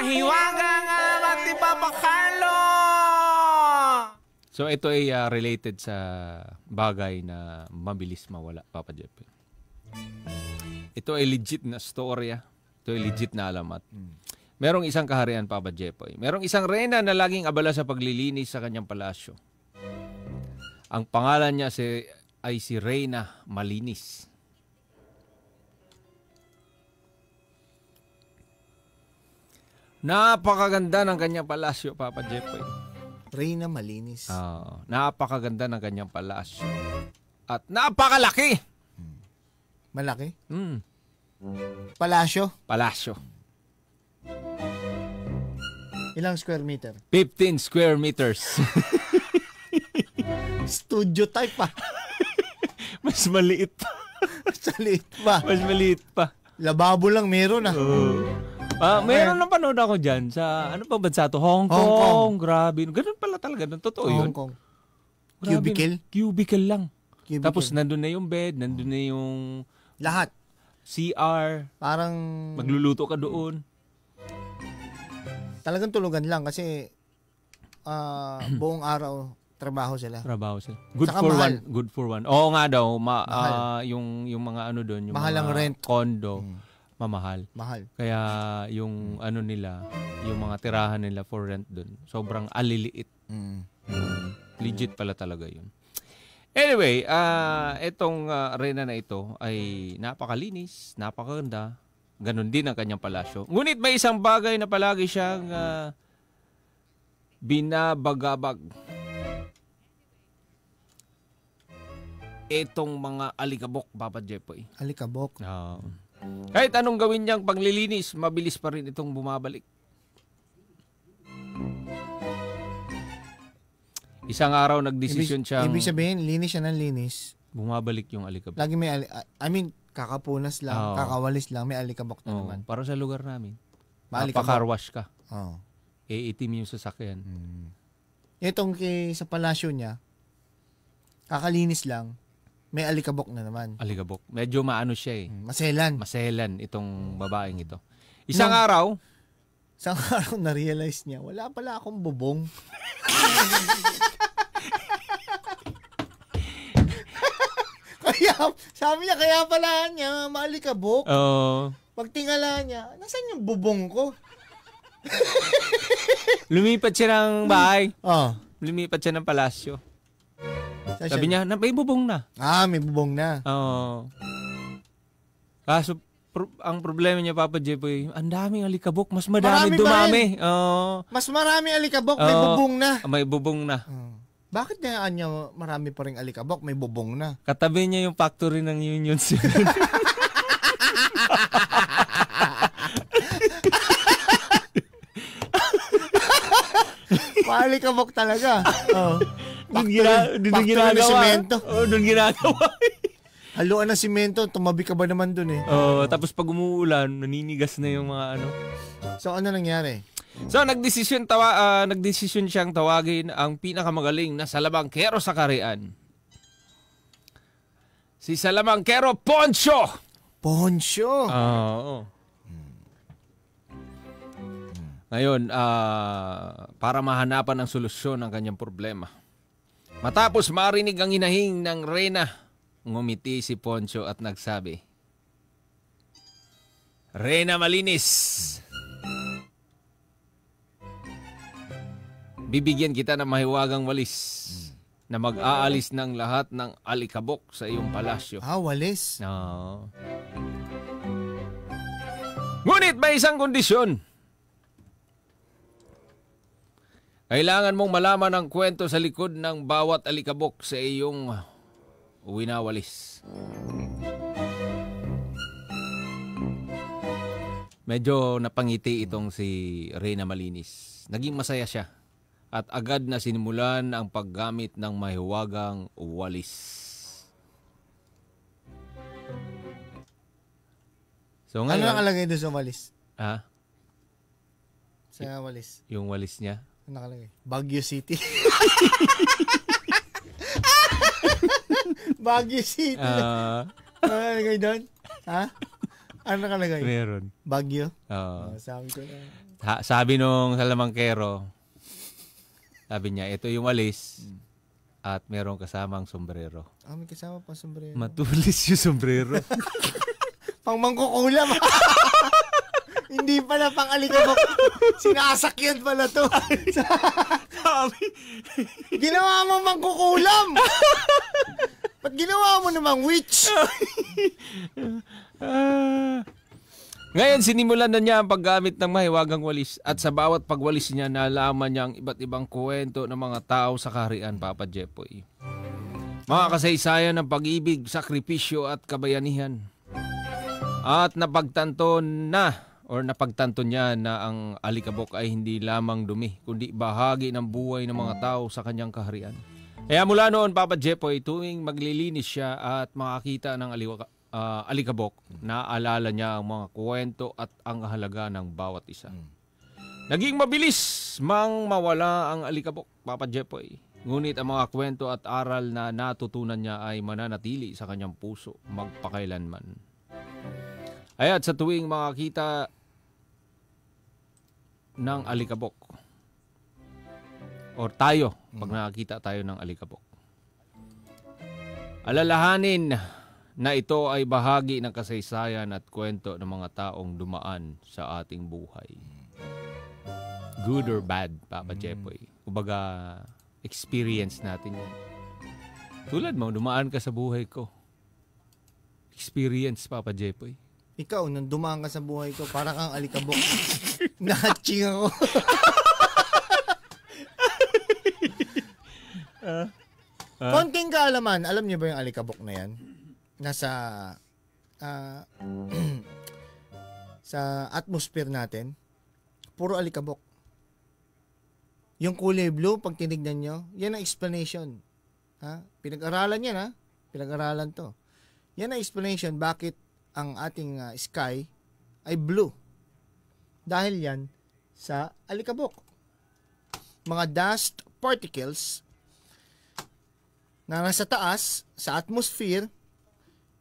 mahiwaga nga matipapakalo. So ito ay related sa bagay na mabilis mawala, Papa Jepoy. Ito ay legit na storya. Ito ay legit na alamat. Merong isang kaharian, Papa Jepoy. Merong isang reyna na laging abala sa paglilinis sa kanyang palasyo. Ang pangalan niya ay si Reyna Malinis. Napakaganda ng kanyang palasyo, Papa Jepoy. Reyna Malinis. Napakaganda ng kanyang palasyo. At napakalaki! Malaki? Hmm. Palasyo? Palasyo. Ilang square meter? 15 square meters. Studio type pa. Mas maliit pa. Mas maliit pa. Mas maliit pa. Lababo lang meron ah. Meron nang panood ako dyan sa ano pa bansa to? Hong Kong. Hong Kong. Grabe. Ganun pala talaga. Totoo yun. Hong Kong. Grabe. Cubicle? Cubicle lang. Cubicle. Tapos nandun na yung bed, nandun na yung... Lahat. CR. Parang... Magluluto ka doon. Talagang tulugan lang kasi buong araw trabaho sila. Trabaho sila. Good saka for mahal. One. Good for one. Oo nga daw, yung mga ano doon, yung mahal mga rent. Condo, mamahal. Mahal. Kaya yung ano nila, yung mga tirahan nila for rent doon, sobrang aliliit. Legit pala talaga yun. Anyway, itong reyna na ito ay napakalinis, napakaganda. Ganon din ang kanyang palasyo. Ngunit may isang bagay na palagi siyang binabagabag. Itong mga alikabok, Papa Jepoy. Alikabok? Oo. Kahit anong gawin niyang panglilinis, mabilis pa rin itong bumabalik. Isang araw nagdesisyon siyang... Ibig sabihin, linis siya ng linis. Bumabalik yung alikabok. Lagi may kakapunas lang, kakawalis lang, may alikabok na naman. Para sa lugar namin. Papakarwash ka. Iitim yung sasakyan. Itong sa palasyo niya, kakalinis lang, may alikabok na naman. Alikabok. Medyo maano siya eh. Maselan. Maselan itong babaeng ito. Isang araw na-realize niya, wala pala akong bubong. Sabi niya, kaya pala niya, maalikabok. Pagtingala niya, nasan yung bubong ko? Lumipat siya ng bahay. Lumipat siya ng palasyo. Sabi niya, may bubong na. May bubong na. Kaso, ang problema niya, Papa Jepoy, ang daming alikabok, mas madami dumami. Mas marami alikabok, may bubong na. May bubong na. Bakit kayaan niya marami pa rin alikabok? May bubong na. Katabi niya yung factory ng Union City. Maalikabok talaga. Doon ginagawa. Semento. Doon ginagawa. Haluan ng semento. Tumabi ka ba naman doon eh? Tapos pag umuulan, naninigas na yung mga ano. So ano nangyari? So nagdesisyon siyang tawagin ang pinakamagaling na salamangkero sa Karean. Si Salamangkero Poncho. Poncho. Ngayon, para mahanapan ang solusyon ng kanyang problema. Matapos marinig ang hinahing ng reyna, ngumiti si Poncho at nagsabi, "Reyna Malinis, bibigyan kita ng mahiwagang walis na mag-aalis ng lahat ng alikabok sa iyong palasyo." Walis? Ngunit may isang kondisyon. Kailangan mong malaman ang kwento sa likod ng bawat alikabok sa iyong winawalis. Medyo napangiti itong si Reyna Malinis. Naging masaya siya. At agad na sinimulan ang paggamit ng mahiwagang walis. So ngayon, ano nakalagay doon sa walis? Ha? Sa walis? Yung walis niya? Ano nakalagay? Baguio City. Baguio City. Ano nakalagay doon? Ha? Ano nakalagay? Meron. Baguio? Oo. Sabi ko na. Sabi nung salamangkero, sabi niya, ito yung walis at merong kasamang sombrero. Ah, may kasama pa sombrero. Matulis yung sombrero. Pang mangkukulam. Hindi pala pang alikabok. Sinasakyan pala to. Ginawa mo mangkukulam. Ba't ginawa mo namang witch? Ngayon, sinimulan na niya ang paggamit ng mahiwagang walis. At sa bawat pagwalis niya, nalaman niya ang iba't ibang kwento ng mga tao sa kaharian, Papa Jepoy. Mga kasaysayan ng pag-ibig, sakripisyo at kabayanihan. At napagtanto na or napagtanto niya na ang alikabok ay hindi lamang dumi, kundi bahagi ng buhay ng mga tao sa kanyang kaharian. Kaya mula noon, Papa Jepoy, tuwing maglilinis siya at makakita ng alikabok, naalala niya ang mga kwento at ang halaga ng bawat isa. Naging mabilis mang mawala ang alikabok, Papa Jepoy. Ngunit ang mga kwento at aral na natutunan niya ay mananatili sa kanyang puso magpakailanman. Ayat sa tuwing makakita ng alikabok or tayo pag nakakita tayo ng alikabok, alalahanin na ito ay bahagi ng kasaysayan at kwento ng mga taong dumaan sa ating buhay, good or bad, Papa Jepoy. Kumbaga experience natin yan. Tulad mo, dumaan ka sa buhay ko, experience, Papa Jepoy. Ikaw, nang dumaan ka sa buhay ko, parang kang alikabok. Nahatching ako. Konting kaalaman, alam niyo ba yung alikabok na yan? Nasa sa atmosphere natin, puro alikabok. Yung kulay blue, pag tinignan nyo, yan ang explanation. Pinag-aralan yan, pinag-aralan to. Yan ang explanation bakit ang ating sky ay blue. Dahil yan sa alikabok. Mga dust particles na nasa taas, sa atmosphere,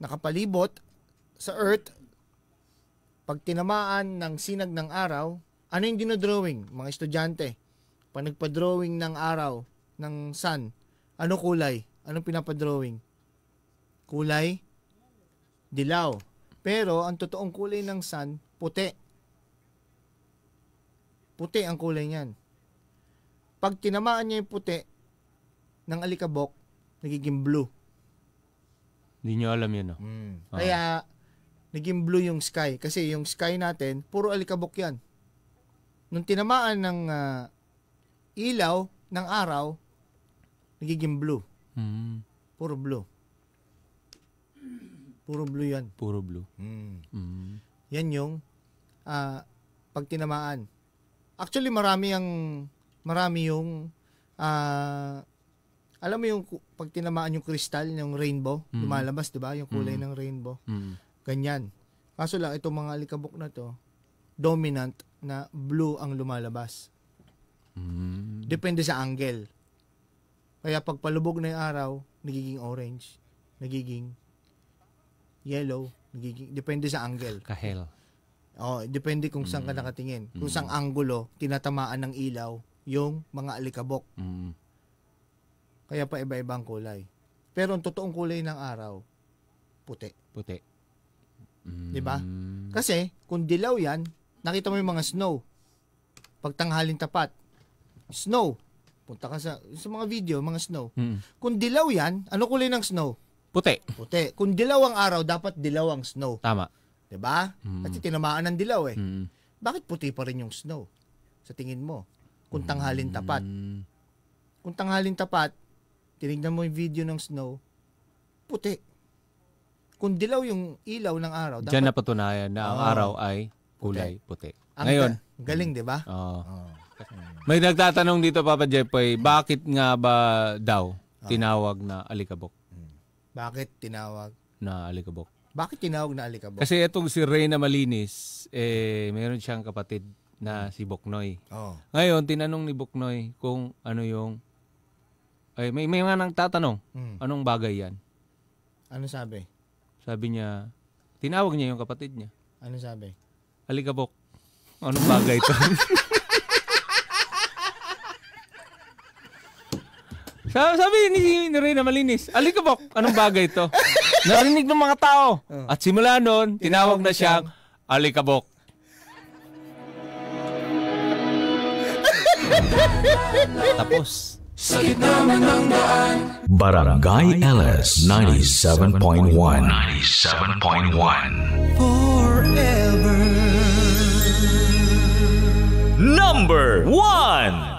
nakapalibot sa earth, pag tinamaan ng sinag ng araw, ano yung dinodrawing? Mga estudyante, pag nagpadrawing ng araw, ng sun, ano kulay? Anong pinapadrawing? Kulay dilaw. Pero ang totoong kulay ng sun, puti. Puti ang kulay niyan. Pag tinamaan niya yung puti ng alikabok, nagiging blue. Hindi niyo alam yun, no? Kaya, naging blue yung sky. Kasi yung sky natin, puro alikabok yan. Nung tinamaan ng ilaw, ng araw, nagiging blue. Puro blue. Puro blue yan. Puro blue. Yan yung pagtinamaan. Actually, marami yung alam mo yung pagtinamaan yung kristal, yung rainbow, lumalabas, diba? Yung kulay ng rainbow. Ganyan. Kaso lang, itong mga alikabok na to, dominant na blue ang lumalabas. Depende sa angle. Kaya pag palubog na yung araw, nagiging orange, nagiging yellow, depende sa angle. Kahel. Oh, depende kung saan ka nakatingin. Kung saan anggulo, tinatamaan ng ilaw yung mga alikabok. Kaya pa iba-ibang kulay. Pero ang totoong kulay ng araw, puti. Puti. Diba? Kasi, kung dilaw yan, nakita mo yung mga snow. Pagtanghalin tapat. Snow. Punta ka sa mga video, mga snow. Kung dilaw yan, ano kulay ng snow? Puti. Puti. Kung dilaw ang araw, dapat dilaw ang snow. Tama. Diba? Kasi tinamaan ng dilaw eh. Bakit puti pa rin yung snow? Sa tingin mo? Kung tanghalin tapat. Kung tanghalin tapat, tinignan mo yung video ng snow, puti. Kung dilaw yung ilaw ng araw, dapat... Diyan napatunayan na ang araw ay kulay puti. Ngayon. Galing, diba? May nagtatanong dito, Papa Jepoy, bakit nga ba daw tinawag na alikabok? Bakit tinawag na alikabok? Bakit tinawag na alikabok? Kasi itong si Reyna Malinis, meron siyang kapatid na si Boknoy. Ngayon, tinanong ni Boknoy kung ano yung... May mga nang tatanong, anong bagay yan? Ano sabi? Sabi niya, tinawag niya yung kapatid niya. Ano sabi? Alikabok. Anong bagay ito? Sabi ni Reyna Malinis, Alikabok, anong bagay ito? Narinig ng mga tao. At simula noon, tinawag na siyang Alikabok. Tapos. Sa gitna man ng daan. Barangay LS 97.1 Forever. Number 1.